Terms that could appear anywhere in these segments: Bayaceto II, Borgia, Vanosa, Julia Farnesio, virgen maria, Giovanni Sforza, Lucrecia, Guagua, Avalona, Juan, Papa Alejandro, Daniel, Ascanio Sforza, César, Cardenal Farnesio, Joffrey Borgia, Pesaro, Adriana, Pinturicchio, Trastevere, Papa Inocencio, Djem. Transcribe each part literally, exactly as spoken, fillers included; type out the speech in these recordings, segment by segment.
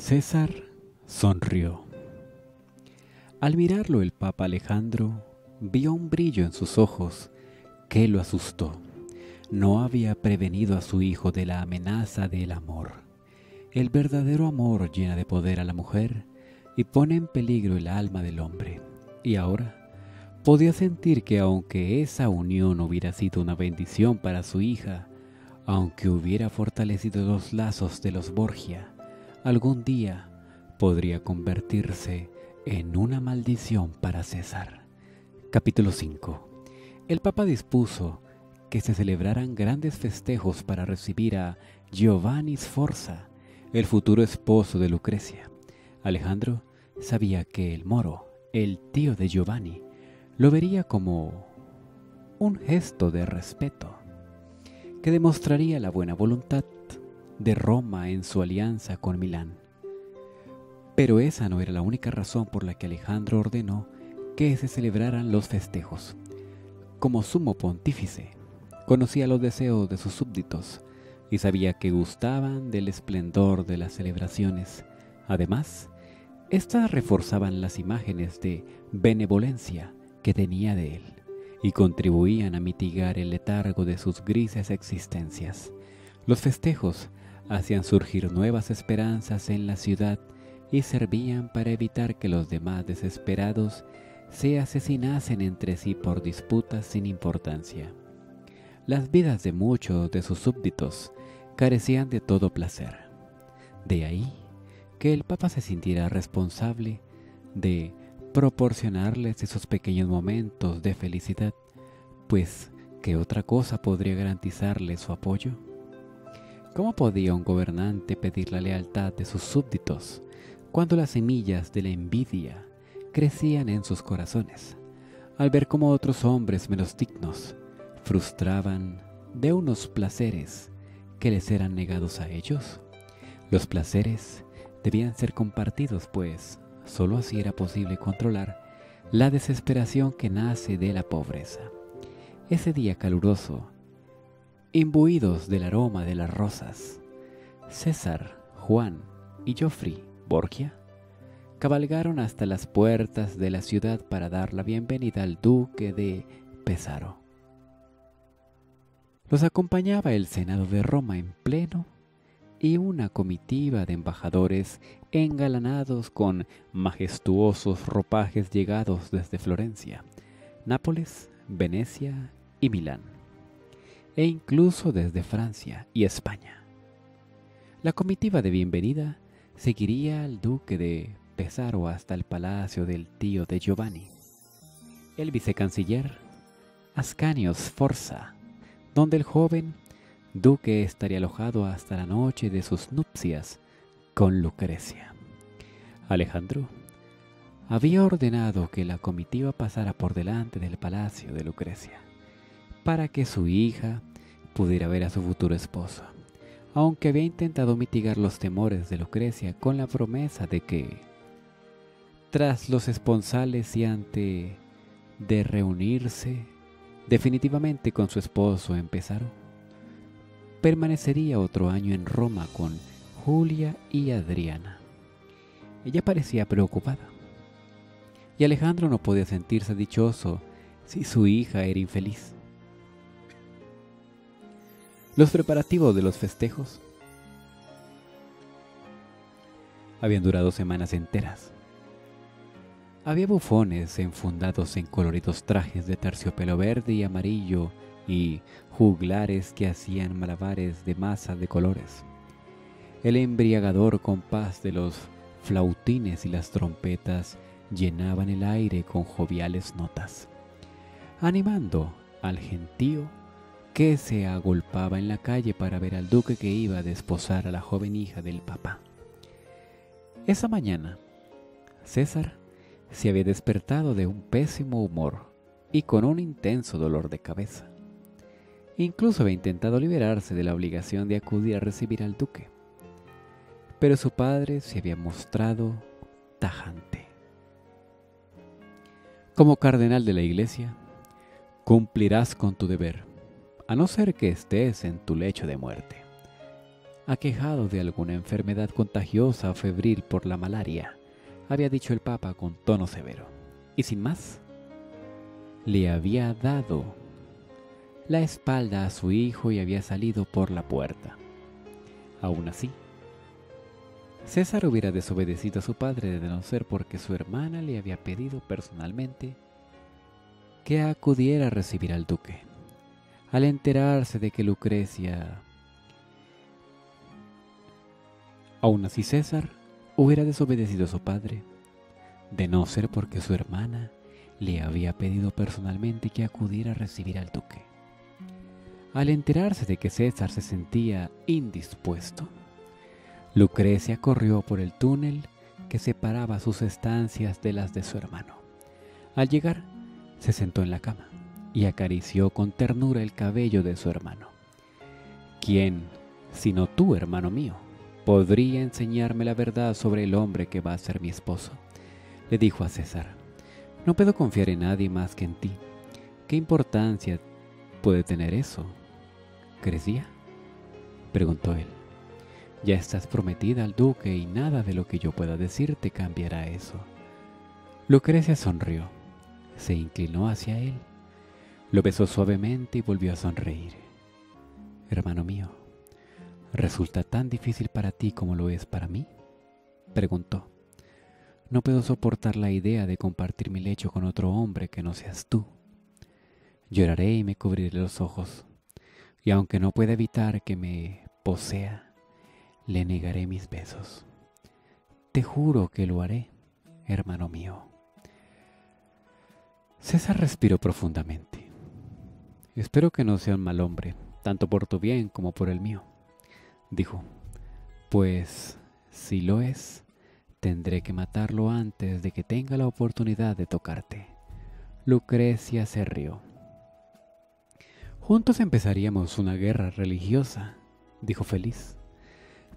César sonrió. Al mirarlo el Papa Alejandro vio un brillo en sus ojos que lo asustó. No había prevenido a su hijo de la amenaza del amor. El verdadero amor llena de poder a la mujer y pone en peligro el alma del hombre. Y ahora podía sentir que aunque esa unión hubiera sido una bendición para su hija, aunque hubiera fortalecido los lazos de los Borgia, algún día podría convertirse en una maldición para César. Capítulo cinco. El Papa dispuso que se celebraran grandes festejos para recibir a Giovanni Sforza, el futuro esposo de Lucrecia. Alejandro sabía que el moro, el tío de Giovanni, lo vería como un gesto de respeto que demostraría la buena voluntad de Roma en su alianza con Milán. Pero esa no era la única razón por la que Alejandro ordenó que se celebraran los festejos. Como sumo pontífice, conocía los deseos de sus súbditos y sabía que gustaban del esplendor de las celebraciones. Además, estas reforzaban las imágenes de benevolencia que tenía de él y contribuían a mitigar el letargo de sus grises existencias. Los festejos hacían surgir nuevas esperanzas en la ciudad y servían para evitar que los demás desesperados se asesinasen entre sí por disputas sin importancia. Las vidas de muchos de sus súbditos carecían de todo placer. De ahí que el Papa se sintiera responsable de proporcionarles esos pequeños momentos de felicidad, pues ¿qué otra cosa podría garantizarle su apoyo? ¿Cómo podía un gobernante pedir la lealtad de sus súbditos cuando las semillas de la envidia crecían en sus corazones, al ver cómo otros hombres menos dignos frustraban de unos placeres que les eran negados a ellos? Los placeres debían ser compartidos, pues solo así era posible controlar la desesperación que nace de la pobreza. Ese día caluroso, imbuidos del aroma de las rosas, César, Juan y Joffrey Borgia cabalgaron hasta las puertas de la ciudad para dar la bienvenida al duque de Pesaro. Los acompañaba el Senado de Roma en pleno y una comitiva de embajadores engalanados con majestuosos ropajes llegados desde Florencia, Nápoles, Venecia y Milán, e incluso desde Francia y España. La comitiva de bienvenida seguiría al duque de Pesaro hasta el palacio del tío de Giovanni, el vicecanciller Ascanio Sforza, donde el joven duque estaría alojado hasta la noche de sus nupcias con Lucrecia. Alejandro había ordenado que la comitiva pasara por delante del palacio de Lucrecia para que su hija pudiera ver a su futuro esposo, aunque había intentado mitigar los temores de Lucrecia con la promesa de que, tras los esponsales y ante de reunirse definitivamente con su esposo en Pesaro, permanecería otro año en Roma con Julia y Adriana. Ella parecía preocupada, y Alejandro no podía sentirse dichoso si su hija era infeliz. Los preparativos de los festejos habían durado semanas enteras. Había bufones enfundados en coloridos trajes de terciopelo verde y amarillo y juglares que hacían malabares de masas de colores. El embriagador compás de los flautines y las trompetas llenaban el aire con joviales notas, animando al gentío que se agolpaba en la calle para ver al duque que iba a desposar a la joven hija del papá. Esa mañana, César se había despertado de un pésimo humor y con un intenso dolor de cabeza. Incluso había intentado liberarse de la obligación de acudir a recibir al duque, pero su padre se había mostrado tajante. Como cardenal de la iglesia, cumplirás con tu deber, a no ser que estés en tu lecho de muerte. aquejado de alguna enfermedad contagiosa o febril por la malaria, había dicho el Papa con tono severo, y sin más, le había dado la espalda a su hijo y había salido por la puerta. Aún así, César hubiera desobedecido a su padre de no ser porque su hermana le había pedido personalmente que acudiera a recibir al duque. Al enterarse de que Lucrecia... Aún así César hubiera desobedecido a su padre, de no ser porque su hermana le había pedido personalmente que acudiera a recibir al duque. Al enterarse de que César se sentía indispuesto, Lucrecia corrió por el túnel que separaba sus estancias de las de su hermano. Al llegar, se sentó en la cama y acarició con ternura el cabello de su hermano. ¿Quién, sino tú, hermano mío, podría enseñarme la verdad sobre el hombre que va a ser mi esposo? Le dijo a César. No puedo confiar en nadie más que en ti. ¿Qué importancia puede tener eso? ¿Crecía? Preguntó él. Ya estás prometida al duque y nada de lo que yo pueda decirte cambiará eso. Lucrecia sonrió. Se inclinó hacia él. Lo besó suavemente y volvió a sonreír. Hermano mío, ¿resulta tan difícil para ti como lo es para mí? Preguntó. No puedo soportar la idea de compartir mi lecho con otro hombre que no seas tú. Lloraré y me cubriré los ojos. Y aunque no pueda evitar que me posea, le negaré mis besos. Te juro que lo haré, hermano mío. César respiró profundamente. Espero que no sea un mal hombre, tanto por tu bien como por el mío, dijo. Pues, si lo es, tendré que matarlo antes de que tenga la oportunidad de tocarte. Lucrecia se rió. Juntos empezaríamos una guerra religiosa, dijo feliz.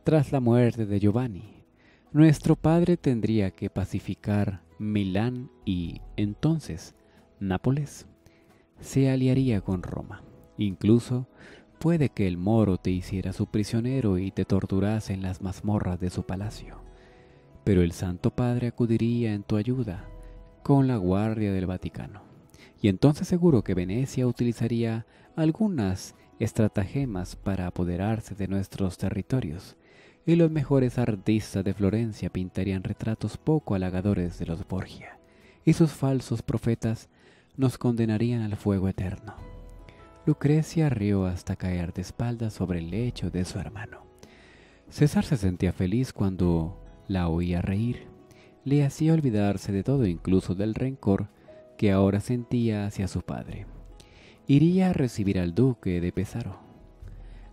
Tras la muerte de Giovanni, nuestro padre tendría que pacificar Milán y, entonces, Nápoles. Se aliaría con Roma. Incluso, puede que el moro te hiciera su prisionero y te torturase en las mazmorras de su palacio. Pero el Santo Padre acudiría en tu ayuda con la guardia del Vaticano. Y entonces seguro que Venecia utilizaría algunas estratagemas para apoderarse de nuestros territorios. Y los mejores artistas de Florencia pintarían retratos poco halagadores de los Borgia. Y sus falsos profetas nos condenarían al fuego eterno. Lucrecia rió hasta caer de espaldas sobre el lecho de su hermano. César se sentía feliz cuando la oía reír. Le hacía olvidarse de todo, incluso del rencor que ahora sentía hacia su padre. Iría a recibir al duque de Pesaro.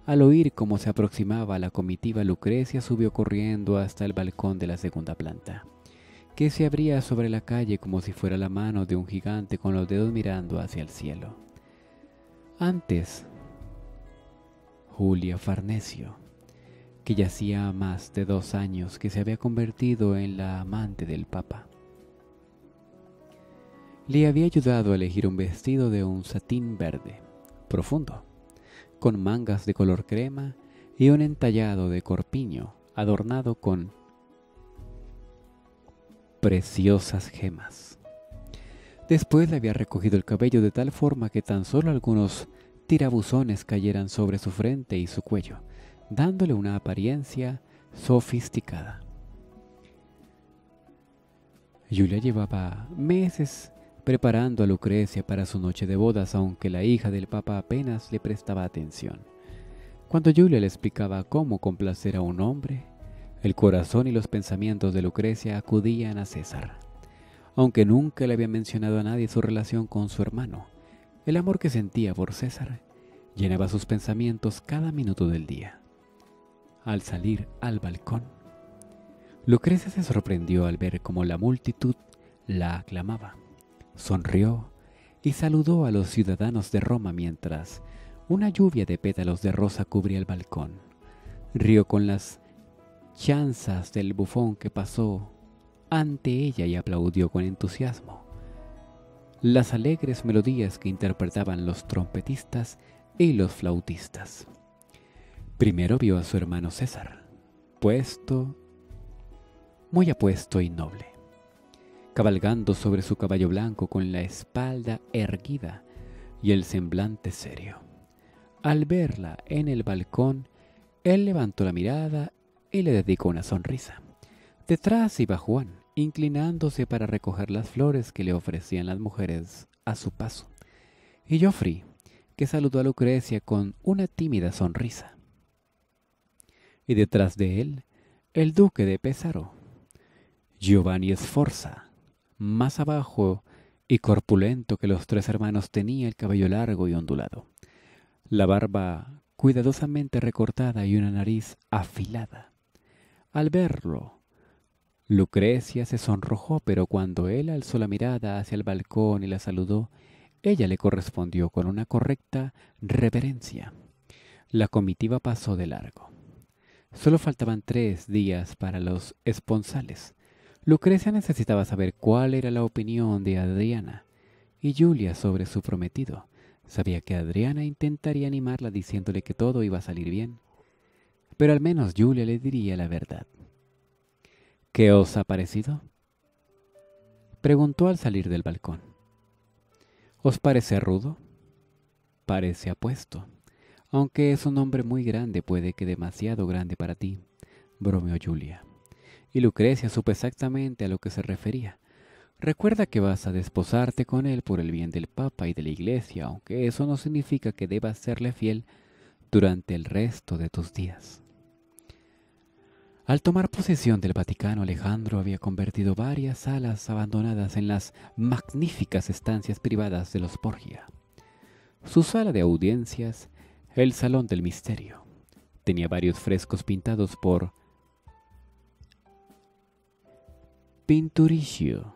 Al oír cómo se aproximaba la comitiva, Lucrecia subió corriendo hasta el balcón de la segunda planta, que se abría sobre la calle como si fuera la mano de un gigante con los dedos mirando hacia el cielo. Antes, Julia Farnesio, que yacía más de dos años, que se había convertido en la amante del Papa, le había ayudado a elegir un vestido de un satín verde, profundo, con mangas de color crema y un entallado de corpiño adornado con preciosas gemas. Después le había recogido el cabello de tal forma que tan solo algunos tirabuzones cayeran sobre su frente y su cuello, dándole una apariencia sofisticada. Julia llevaba meses preparando a Lucrecia para su noche de bodas, aunque la hija del Papa apenas le prestaba atención. Cuando Julia le explicaba cómo complacer a un hombre, el corazón y los pensamientos de Lucrecia acudían a César. Aunque nunca le había mencionado a nadie su relación con su hermano, el amor que sentía por César llenaba sus pensamientos cada minuto del día. Al salir al balcón, Lucrecia se sorprendió al ver cómo la multitud la aclamaba. Sonrió y saludó a los ciudadanos de Roma mientras una lluvia de pétalos de rosa cubría el balcón. Rió con las chanzas del bufón que pasó ante ella y aplaudió con entusiasmo las alegres melodías que interpretaban los trompetistas y los flautistas. Primero vio a su hermano César, puesto, muy apuesto y noble, cabalgando sobre su caballo blanco con la espalda erguida y el semblante serio. Al verla en el balcón, él levantó la mirada y le dedicó una sonrisa. Detrás iba Juan, inclinándose para recoger las flores que le ofrecían las mujeres a su paso, y Joffrey, que saludó a Lucrecia con una tímida sonrisa. Y detrás de él, el duque de Pesaro, Giovanni Sforza, más abajo y corpulento que los tres hermanos, tenía el cabello largo y ondulado, la barba cuidadosamente recortada y una nariz afilada. Al verlo, Lucrecia se sonrojó, pero cuando él alzó la mirada hacia el balcón y la saludó, ella le correspondió con una correcta reverencia. La comitiva pasó de largo. Solo faltaban tres días para los esponsales. Lucrecia necesitaba saber cuál era la opinión de Adriana y Julia sobre su prometido. Sabía que Adriana intentaría animarla diciéndole que todo iba a salir bien, pero al menos Julia le diría la verdad. —¿Qué os ha parecido? —preguntó al salir del balcón. —¿Os parece rudo? —Parece apuesto. Aunque es un hombre muy grande, puede que demasiado grande para ti, bromeó Julia. Y Lucrecia supo exactamente a lo que se refería. Recuerda que vas a desposarte con él por el bien del Papa y de la Iglesia, aunque eso no significa que debas serle fiel durante el resto de tus días. Al tomar posesión del Vaticano, Alejandro había convertido varias salas abandonadas en las magníficas estancias privadas de los Borgia. Su sala de audiencias, el Salón del Misterio, tenía varios frescos pintados por Pinturicchio,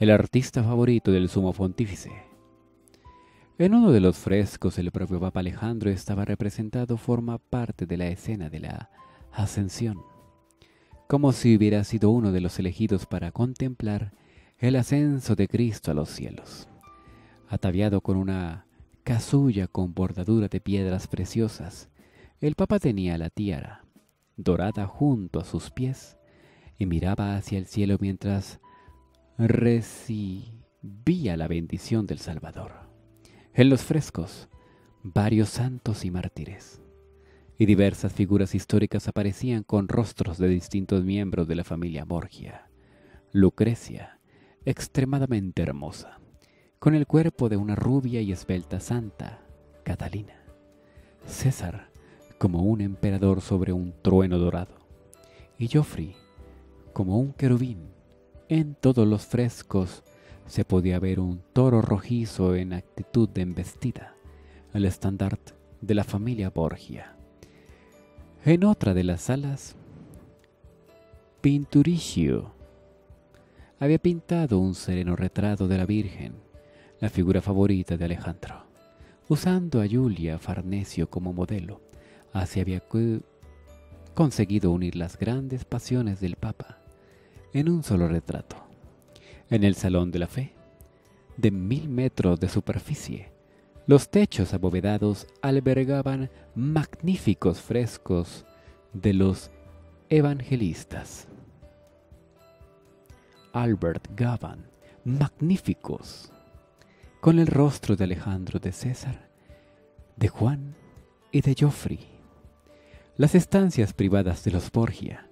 el artista favorito del sumo pontífice. En uno de los frescos, el propio Papa Alejandro estaba representado, forma parte de la escena de la Ascensión, como si hubiera sido uno de los elegidos para contemplar el ascenso de Cristo a los cielos. Ataviado con una casulla con bordadura de piedras preciosas, el Papa tenía la tiara dorada junto a sus pies y miraba hacia el cielo mientras recibía la bendición del Salvador. En los frescos, varios santos y mártires y diversas figuras históricas aparecían con rostros de distintos miembros de la familia Borgia. Lucrecia, extremadamente hermosa, con el cuerpo de una rubia y esbelta santa Catalina. César, como un emperador sobre un trueno dorado. Y Joffrey, como un querubín. En todos los frescos se podía ver un toro rojizo en actitud de embestida, el estandarte de la familia Borgia. En otra de las salas, Pinturicchio había pintado un sereno retrato de la Virgen, la figura favorita de Alejandro. Usando a Julia Farnesio como modelo, así había conseguido unir las grandes pasiones del Papa en un solo retrato. En el Salón de la Fe, de mil metros de superficie, los techos abovedados albergaban magníficos frescos de los evangelistas. Albert Gavan, magníficos, con el rostro de Alejandro, de César, de Juan y de Joffrey. Las estancias privadas de los Borgia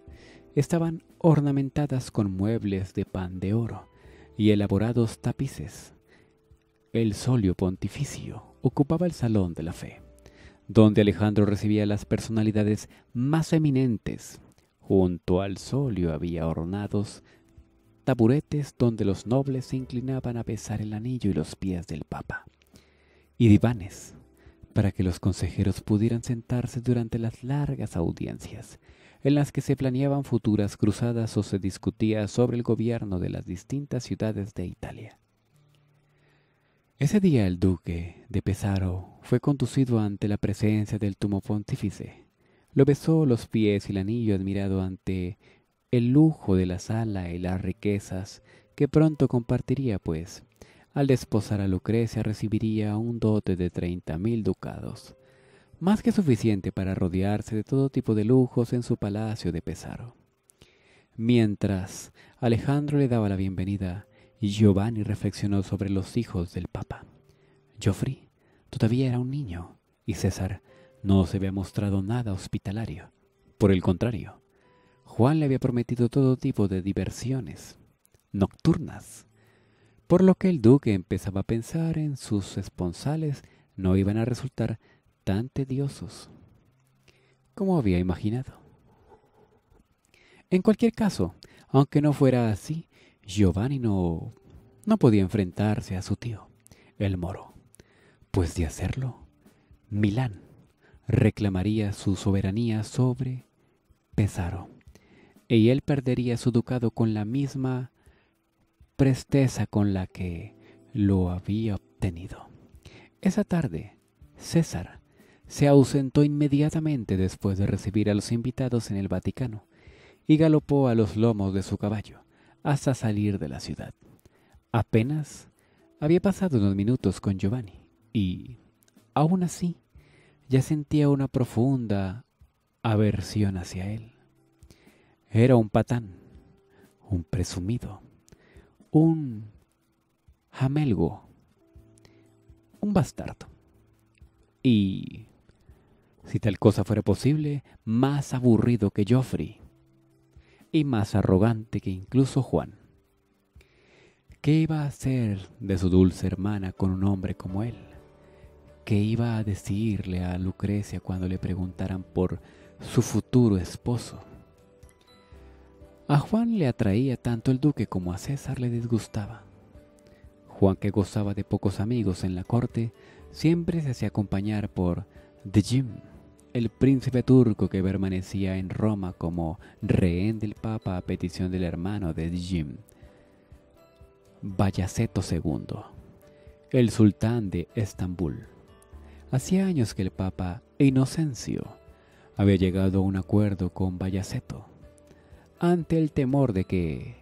estaban ornamentadas con muebles de pan de oro y elaborados tapices. El solio pontificio ocupaba el Salón de la Fe, donde Alejandro recibía las personalidades más eminentes. Junto al solio había ornados taburetes donde los nobles se inclinaban a besar el anillo y los pies del Papa, y divanes para que los consejeros pudieran sentarse durante las largas audiencias en las que se planeaban futuras cruzadas o se discutía sobre el gobierno de las distintas ciudades de Italia. Ese día el duque de Pesaro fue conducido ante la presencia del sumo pontífice. Lo besó los pies y el anillo, admirado ante el lujo de la sala y las riquezas que pronto compartiría, pues al desposar a Lucrecia recibiría un dote de treinta mil ducados, más que suficiente para rodearse de todo tipo de lujos en su palacio de Pesaro. Mientras Alejandro le daba la bienvenida, Giovanni reflexionó sobre los hijos del Papa. Joffrey todavía era un niño y César no se había mostrado nada hospitalario. Por el contrario, Juan le había prometido todo tipo de diversiones nocturnas, por lo que el duque empezaba a pensar en sus esponsales no iban a resultar tan tediosos como había imaginado. En cualquier caso, aunque no fuera así, Giovanni no, no podía enfrentarse a su tío, el moro, pues de hacerlo, Milán reclamaría su soberanía sobre Pesaro, y él perdería su ducado con la misma presteza con la que lo había obtenido. Esa tarde, César se ausentó inmediatamente después de recibir a los invitados en el Vaticano y galopó a los lomos de su caballo hasta salir de la ciudad. Apenas había pasado unos minutos con Giovanni y, aún así, ya sentía una profunda aversión hacia él. Era un patán, un presumido, un jamelgo, un bastardo. Y, si tal cosa fuera posible, más aburrido que Joffrey y más arrogante que incluso Juan. ¿Qué iba a hacer de su dulce hermana con un hombre como él? ¿Qué iba a decirle a Lucrecia cuando le preguntaran por su futuro esposo? A Juan le atraía tanto el duque como a César le disgustaba. Juan, que gozaba de pocos amigos en la corte, siempre se hacía acompañar por Djem, el príncipe turco que permanecía en Roma como rehén del Papa a petición del hermano de Djem, Bayaceto segundo, el sultán de Estambul. Hacía años que el Papa Inocencio había llegado a un acuerdo con Bayaceto, ante el temor de que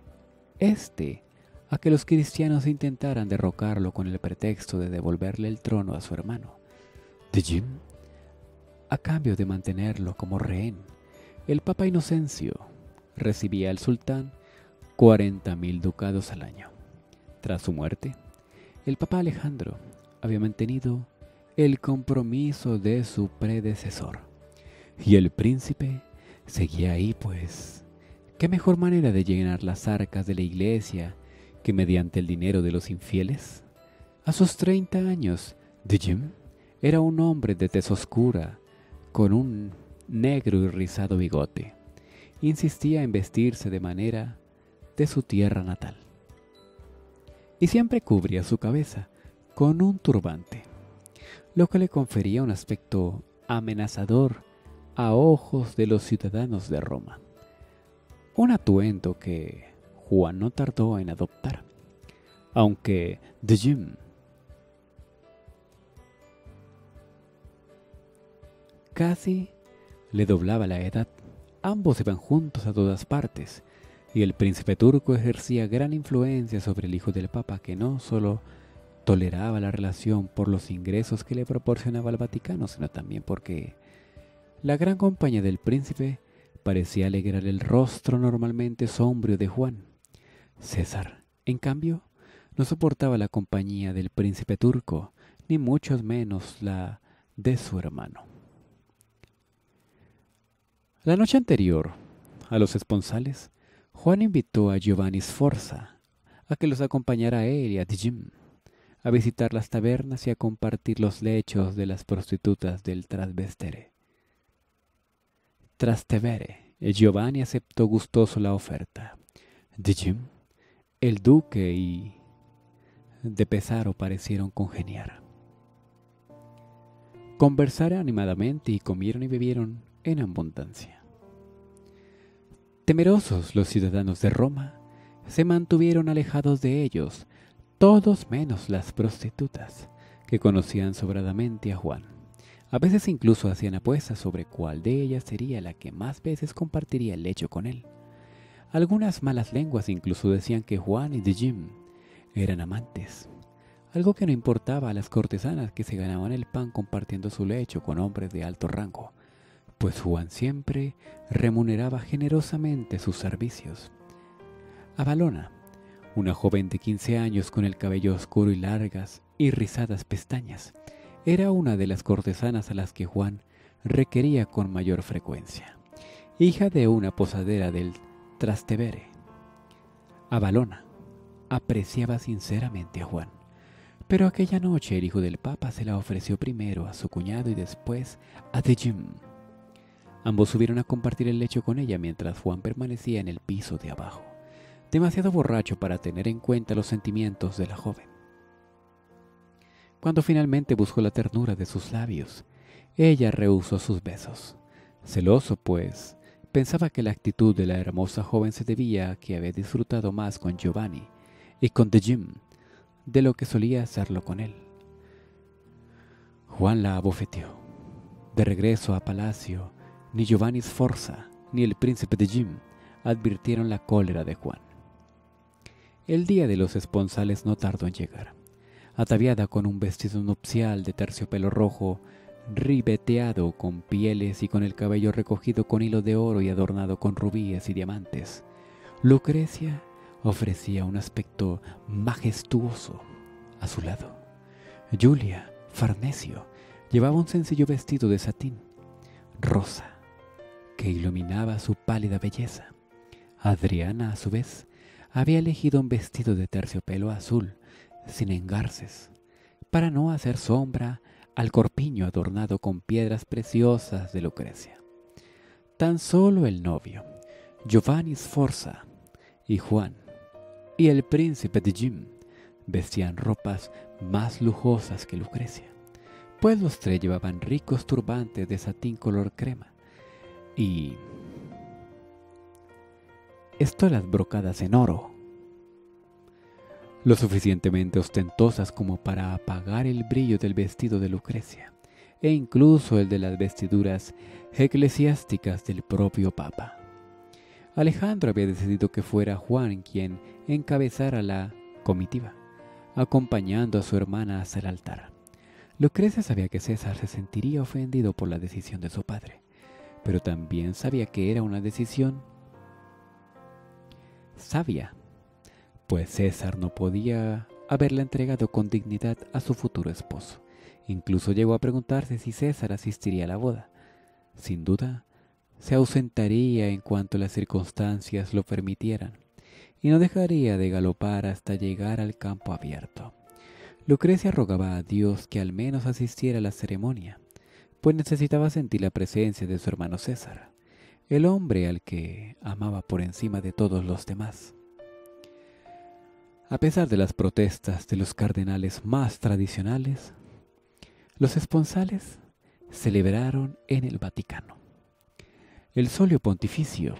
éste a que los cristianos intentaran derrocarlo con el pretexto de devolverle el trono a su hermano Djem, a cambio de mantenerlo como rehén. El Papa Inocencio recibía al sultán cuarenta mil ducados al año. Tras su muerte, el Papa Alejandro había mantenido el compromiso de su predecesor, y el príncipe seguía ahí, pues ¿qué mejor manera de llenar las arcas de la iglesia que mediante el dinero de los infieles? A sus treinta años, Djem era un hombre de tez oscura, con un negro y rizado bigote. Insistía en vestirse de manera de su tierra natal, y siempre cubría su cabeza con un turbante, lo que le confería un aspecto amenazador a ojos de los ciudadanos de Roma. Un atuendo que Juan no tardó en adoptar, aunque Djem casi le doblaba la edad. Ambos iban juntos a todas partes, y el príncipe turco ejercía gran influencia sobre el hijo del Papa, que no solo toleraba la relación por los ingresos que le proporcionaba el Vaticano, sino también porque la gran compañía del príncipe parecía alegrar el rostro normalmente sombrío de Juan. César, en cambio, no soportaba la compañía del príncipe turco, ni mucho menos la de su hermano. La noche anterior, a los esponsales, Juan invitó a Giovanni Sforza a que los acompañara a él y a Djem a visitar las tabernas y a compartir los lechos de las prostitutas del Trastevere. Trastevere, Giovanni aceptó gustoso la oferta. Djem, el duque y de Pesaro parecieron congeniar. Conversaron animadamente y comieron y bebieron en abundancia. Temerosos, los ciudadanos de Roma se mantuvieron alejados de ellos, todos menos las prostitutas, que conocían sobradamente a Juan. A veces incluso hacían apuestas sobre cuál de ellas sería la que más veces compartiría el lecho con él. Algunas malas lenguas incluso decían que Juan y Djem eran amantes. algo que no importaba a las cortesanas que se ganaban el pan compartiendo su lecho con hombres de alto rango, pues Juan siempre remuneraba generosamente sus servicios. Avalona, una joven de quince años con el cabello oscuro y largas y rizadas pestañas, era una de las cortesanas a las que Juan requería con mayor frecuencia, hija de una posadera del Trastevere. Avalona apreciaba sinceramente a Juan, pero aquella noche el hijo del Papa se la ofreció primero a su cuñado y después a Djem. Ambos subieron a compartir el lecho con ella mientras Juan permanecía en el piso de abajo, demasiado borracho para tener en cuenta los sentimientos de la joven. Cuando finalmente buscó la ternura de sus labios, ella rehusó sus besos, celoso pues, pensaba que la actitud de la hermosa joven se debía a que había disfrutado más con Giovanni y con Djem de lo que solía hacerlo con él. Juan la abofeteó. De regreso a palacio, ni Giovanni Sforza ni el príncipe Djem advirtieron la cólera de Juan. El día de los esponsales no tardó en llegar. Ataviada con un vestido nupcial de terciopelo rojo, ribeteado con pieles y con el cabello recogido con hilo de oro y adornado con rubíes y diamantes, Lucrecia ofrecía un aspecto majestuoso. A su lado, Julia Farnesio llevaba un sencillo vestido de satín rosa que iluminaba su pálida belleza. Adriana, a su vez, había elegido un vestido de terciopelo azul sin engarces para no hacer sombra al corpiño adornado con piedras preciosas de Lucrecia. Tan solo el novio, Giovanni Sforza, y Juan, y el príncipe Djem vestían ropas más lujosas que Lucrecia, pues los tres llevaban ricos turbantes de satín color crema y estolas brocadas en oro, lo suficientemente ostentosas como para apagar el brillo del vestido de Lucrecia e incluso el de las vestiduras eclesiásticas del propio Papa. Alejandro había decidido que fuera Juan quien encabezara la comitiva, acompañando a su hermana hasta el altar. Lucrecia sabía que César se sentiría ofendido por la decisión de su padre, pero también sabía que era una decisión sabia, pues César no podía haberla entregado con dignidad a su futuro esposo. Incluso llegó a preguntarse si César asistiría a la boda. Sin duda, se ausentaría en cuanto las circunstancias lo permitieran, y no dejaría de galopar hasta llegar al campo abierto. Lucrecia rogaba a Dios que al menos asistiera a la ceremonia, pues necesitaba sentir la presencia de su hermano César, el hombre al que amaba por encima de todos los demás. A pesar de las protestas de los cardenales más tradicionales, los esponsales celebraron en el Vaticano. El solio pontificio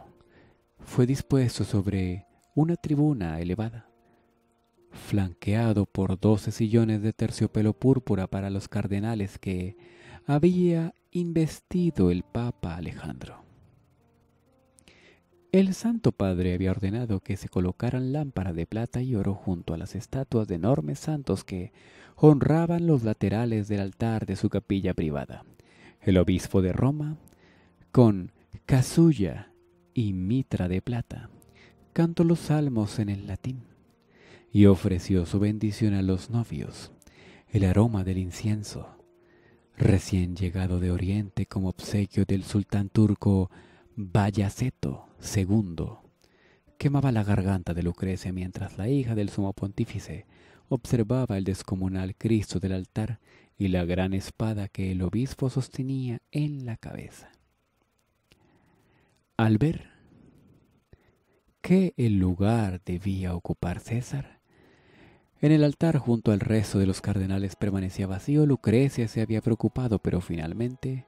fue dispuesto sobre una tribuna elevada, flanqueado por doce sillones de terciopelo púrpura para los cardenales que había investido el Papa Alejandro. El Santo Padre había ordenado que se colocaran lámparas de plata y oro junto a las estatuas de enormes santos que honraban los laterales del altar de su capilla privada. El obispo de Roma, con casulla y mitra de plata, cantó los salmos en el latín y ofreció su bendición a los novios. El aroma del incienso, recién llegado de Oriente como obsequio del sultán turco Bayaceto segundo, quemaba la garganta de Lucrecia mientras la hija del sumo pontífice observaba el descomunal Cristo del altar y la gran espada que el obispo sostenía en la cabeza. Al ver que el lugar debía ocupar César, en el altar junto al resto de los cardenales permanecía vacío, Lucrecia se había preocupado, pero finalmente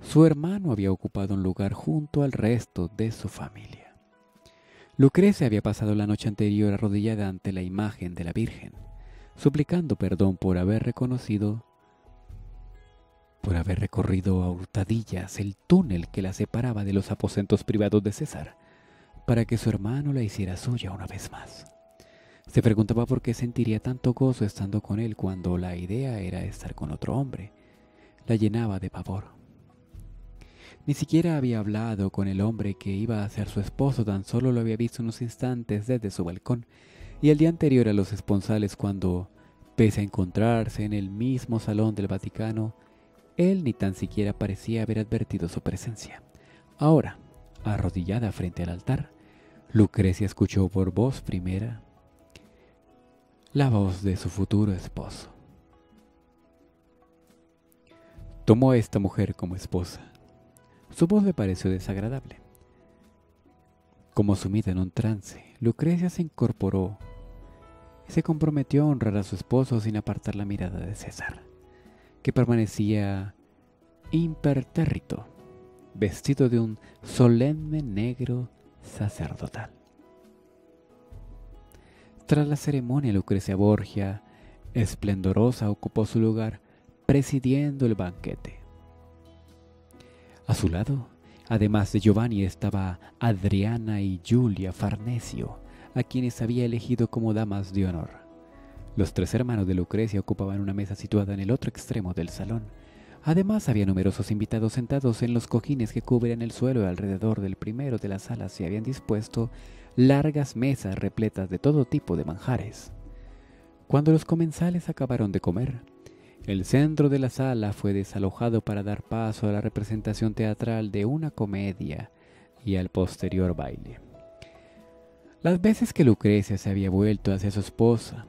su hermano había ocupado un lugar junto al resto de su familia. Lucrecia había pasado la noche anterior arrodillada ante la imagen de la Virgen, suplicando perdón por haber reconocido, por haber recorrido a hurtadillas el túnel que la separaba de los aposentos privados de César, para que su hermano la hiciera suya una vez más. Se preguntaba por qué sentiría tanto gozo estando con él cuando la idea era estar con otro hombre. La llenaba de pavor. Ni siquiera había hablado con el hombre que iba a ser su esposo, tan solo lo había visto unos instantes desde su balcón, y el día anterior a los esponsales cuando, pese a encontrarse en el mismo salón del Vaticano, él ni tan siquiera parecía haber advertido su presencia. Ahora, arrodillada frente al altar, Lucrecia escuchó por voz primera la voz de su futuro esposo. Tomó a esta mujer como esposa. Su voz le pareció desagradable. Como sumida en un trance, Lucrecia se incorporó y se comprometió a honrar a su esposo sin apartar la mirada de César, que permanecía impertérrito, vestido de un solemne negro sacerdotal. Tras la ceremonia, Lucrecia Borgia, esplendorosa, ocupó su lugar presidiendo el banquete. A su lado, además de Giovanni, estaba Adriana y Julia Farnesio, a quienes había elegido como damas de honor. Los tres hermanos de Lucrecia ocupaban una mesa situada en el otro extremo del salón. Además, había numerosos invitados sentados en los cojines que cubrían el suelo alrededor del primero de las salas. Se habían dispuesto largas mesas repletas de todo tipo de manjares. Cuando los comensales acabaron de comer, el centro de la sala fue desalojado para dar paso a la representación teatral de una comedia y al posterior baile. Las veces que Lucrecia se había vuelto hacia su esposa,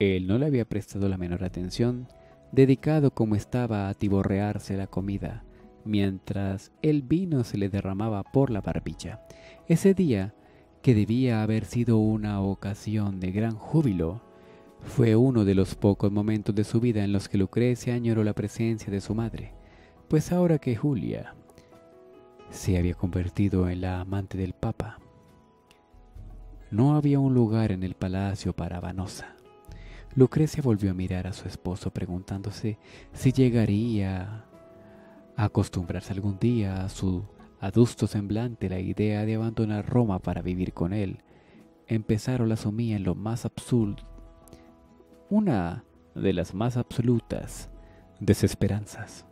él no le había prestado la menor atención, dedicado como estaba a atiborrearse la comida, mientras el vino se le derramaba por la barbilla. Ese día, que debía haber sido una ocasión de gran júbilo, fue uno de los pocos momentos de su vida en los que Lucrecia añoró la presencia de su madre, pues ahora que Julia se había convertido en la amante del Papa, no había un lugar en el palacio para Vanosa. Lucrecia volvió a mirar a su esposo preguntándose si llegaría a acostumbrarse algún día a su adusto semblante. La idea de abandonar Roma para vivir con él empezaron la sumía en lo más absurdo, una de las más absolutas desesperanzas.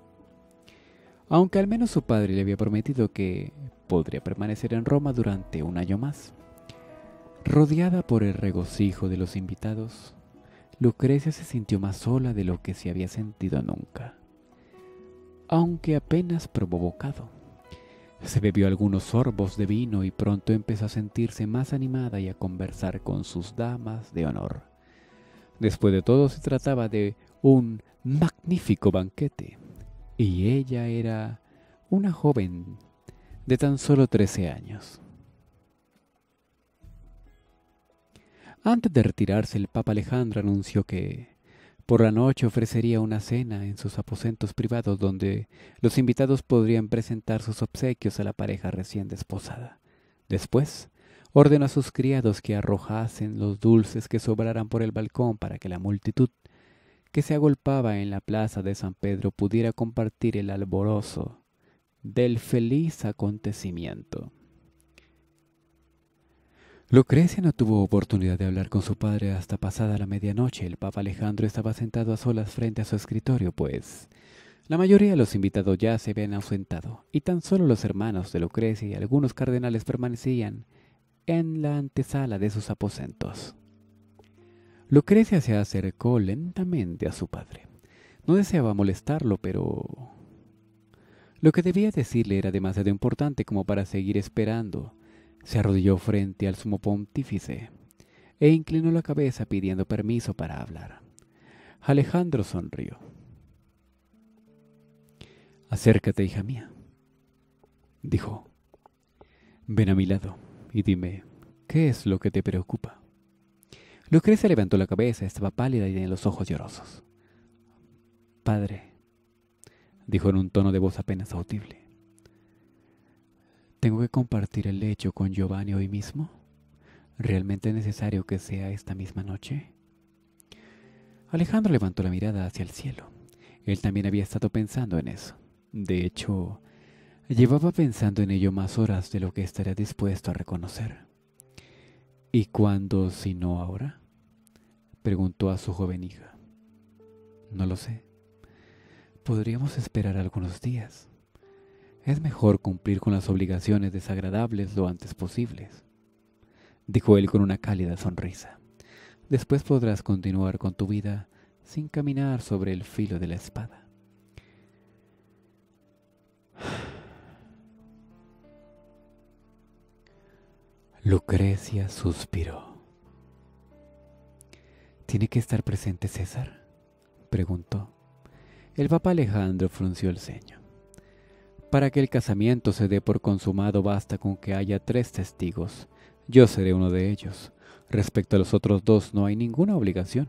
Aunque al menos su padre le había prometido que podría permanecer en Roma durante un año más. Rodeada por el regocijo de los invitados, Lucrecia se sintió más sola de lo que se había sentido nunca, aunque apenas provocado. Se bebió algunos sorbos de vino y pronto empezó a sentirse más animada y a conversar con sus damas de honor. Después de todo, se trataba de un magnífico banquete, y ella era una joven de tan solo trece años. Antes de retirarse, el Papa Alejandro anunció que por la noche ofrecería una cena en sus aposentos privados, donde los invitados podrían presentar sus obsequios a la pareja recién desposada. Después, ordenó a sus criados que arrojasen los dulces que sobraran por el balcón para que la multitud que se agolpaba en la plaza de San Pedro pudiera compartir el alborozo del feliz acontecimiento. Lucrecia no tuvo oportunidad de hablar con su padre hasta pasada la medianoche. El Papa Alejandro estaba sentado a solas frente a su escritorio, pues la mayoría de los invitados ya se habían ausentado, y tan solo los hermanos de Lucrecia y algunos cardenales permanecían en la antesala de sus aposentos. Lucrecia se acercó lentamente a su padre. No deseaba molestarlo, pero lo que debía decirle era demasiado importante como para seguir esperando. Se arrodilló frente al sumo pontífice e inclinó la cabeza pidiendo permiso para hablar. Alejandro sonrió. «Acércate, hija mía», dijo. «Ven a mi lado y dime, ¿qué es lo que te preocupa?». Lucrecia levantó la cabeza, estaba pálida y tenía los ojos llorosos. «Padre», dijo en un tono de voz apenas audible, «¿tengo que compartir el lecho con Giovanni hoy mismo? ¿Realmente es necesario que sea esta misma noche?». Alejandro levantó la mirada hacia el cielo. Él también había estado pensando en eso. De hecho, llevaba pensando en ello más horas de lo que estaría dispuesto a reconocer. ¿Y cuándo, si no ahora? preguntó a su joven hija. No lo sé. Podríamos esperar algunos días. Es mejor cumplir con las obligaciones desagradables lo antes posible, dijo él con una cálida sonrisa. Después podrás continuar con tu vida sin caminar sobre el filo de la espada. Lucrecia suspiró. —¿Tiene que estar presente César? —preguntó. El Papa Alejandro frunció el ceño. —Para que el casamiento se dé por consumado basta con que haya tres testigos. Yo seré uno de ellos. Respecto a los otros dos no hay ninguna obligación.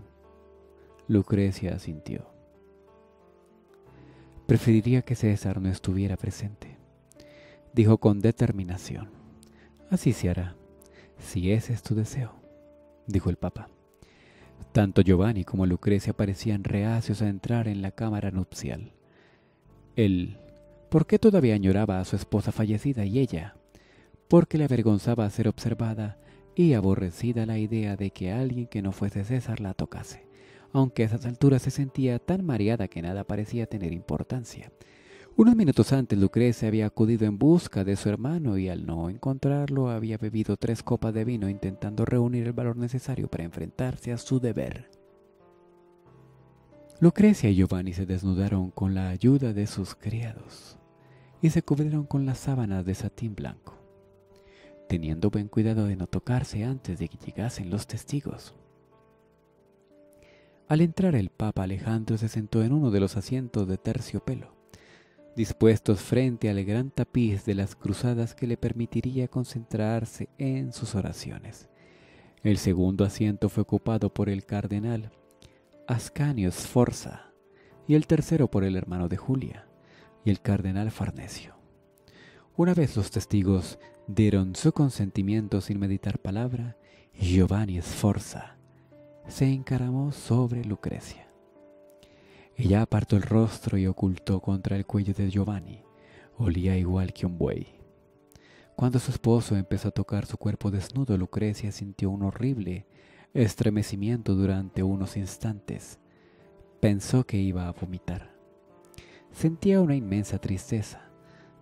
Lucrecia asintió. —Preferiría que César no estuviera presente —dijo con determinación—. Así se hará, si ese es tu deseo —dijo el Papa. Tanto Giovanni como Lucrecia parecían reacios a entrar en la cámara nupcial. Él, porque todavía añoraba a su esposa fallecida, y ella, porque le avergonzaba ser observada y aborrecida la idea de que alguien que no fuese César la tocase, aunque a esas alturas se sentía tan mareada que nada parecía tener importancia. Unos minutos antes Lucrecia había acudido en busca de su hermano y al no encontrarlo había bebido tres copas de vino intentando reunir el valor necesario para enfrentarse a su deber. Lucrecia y Giovanni se desnudaron con la ayuda de sus criados y se cubrieron con las sábanas de satín blanco, teniendo buen cuidado de no tocarse antes de que llegasen los testigos. Al entrar el Papa Alejandro se sentó en uno de los asientos de terciopelo, dispuestos frente al gran tapiz de las cruzadas que le permitiría concentrarse en sus oraciones. El segundo asiento fue ocupado por el cardenal Ascanio Sforza y el tercero por el hermano de Julia y el cardenal Farnesio. Una vez los testigos dieron su consentimiento sin meditar palabra, Giovanni Sforza se encaramó sobre Lucrecia. Ella apartó el rostro y ocultó contra el cuello de Giovanni. Olía igual que un buey. Cuando su esposo empezó a tocar su cuerpo desnudo, Lucrecia sintió un horrible estremecimiento durante unos instantes. Pensó que iba a vomitar. Sentía una inmensa tristeza,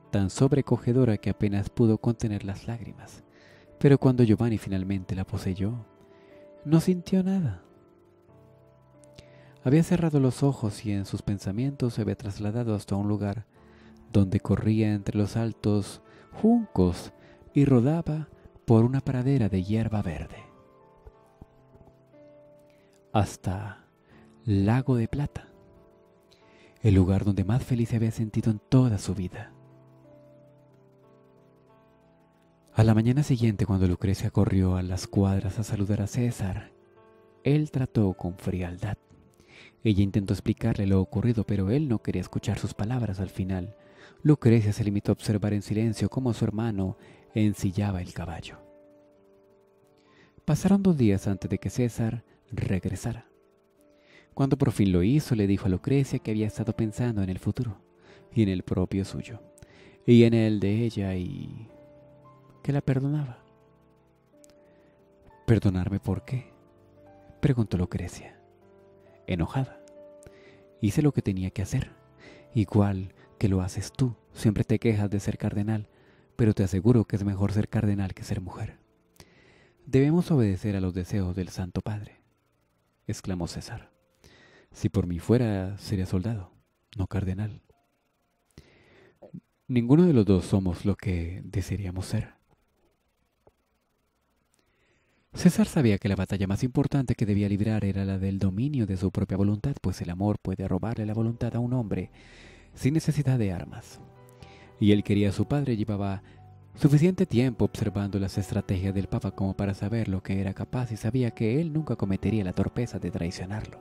tan sobrecogedora que apenas pudo contener las lágrimas. Pero cuando Giovanni finalmente la poseyó, no sintió nada. Había cerrado los ojos y en sus pensamientos se había trasladado hasta un lugar donde corría entre los altos juncos y rodaba por una pradera de hierba verde, hasta Lago de Plata, el lugar donde más feliz se había sentido en toda su vida. A la mañana siguiente, cuando Lucrecia corrió a las cuadras a saludar a César, él trató con frialdad. Ella intentó explicarle lo ocurrido, pero él no quería escuchar sus palabras. Al final, Lucrecia se limitó a observar en silencio cómo su hermano ensillaba el caballo. Pasaron dos días antes de que César regresara. Cuando por fin lo hizo, le dijo a Lucrecia que había estado pensando en el futuro, y en el propio suyo, y en el de ella, y que la perdonaba. —¿Perdonarme por qué? —preguntó Lucrecia, enojada. Hice lo que tenía que hacer, igual que lo haces tú. Siempre te quejas de ser cardenal, pero te aseguro que es mejor ser cardenal que ser mujer. Debemos obedecer a los deseos del Santo Padre, exclamó César. Si por mí fuera, sería soldado, no cardenal. Ninguno de los dos somos lo que desearíamos ser. César sabía que la batalla más importante que debía librar era la del dominio de su propia voluntad, pues el amor puede robarle la voluntad a un hombre sin necesidad de armas. Y él quería a su padre. Llevaba suficiente tiempo observando las estrategias del Papa como para saber lo que era capaz, y sabía que él nunca cometería la torpeza de traicionarlo.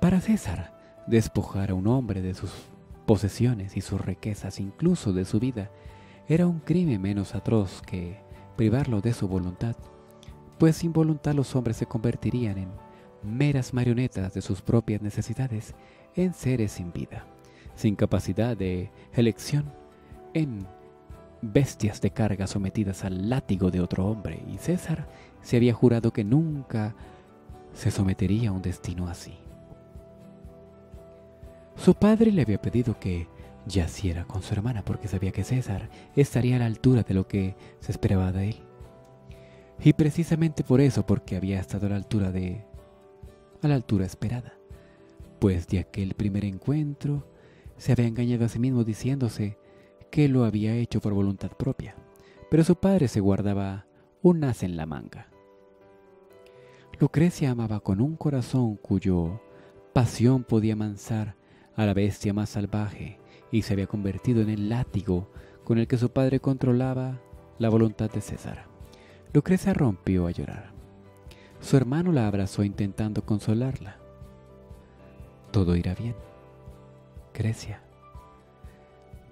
Para César, despojar a un hombre de sus posesiones y sus riquezas, incluso de su vida, era un crimen menos atroz que privarlo de su voluntad, pues sin voluntad los hombres se convertirían en meras marionetas de sus propias necesidades, en seres sin vida, sin capacidad de elección, en bestias de carga sometidas al látigo de otro hombre, y César se había jurado que nunca se sometería a un destino así. Su padre le había pedido que yaciera con su hermana porque sabía que César estaría a la altura de lo que se esperaba de él. Y precisamente por eso, porque había estado a la altura de... a la altura esperada, pues de aquel primer encuentro se había engañado a sí mismo diciéndose que lo había hecho por voluntad propia, pero su padre se guardaba un as en la manga. Lucrecia amaba con un corazón cuyo pasión podía amansar a la bestia más salvaje y se había convertido en el látigo con el que su padre controlaba la voluntad de César. Lucrecia rompió a llorar. Su hermano la abrazó intentando consolarla. Todo irá bien, Lucrecia,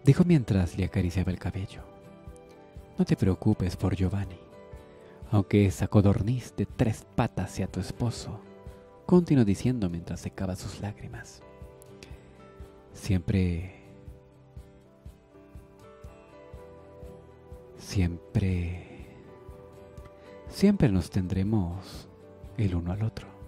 dijo mientras le acariciaba el cabello. No te preocupes por Giovanni. Aunque esa codorniz de tres patas sea tu esposo, continuó diciendo mientras secaba sus lágrimas. Siempre... Siempre... Siempre nos tendremos el uno al otro.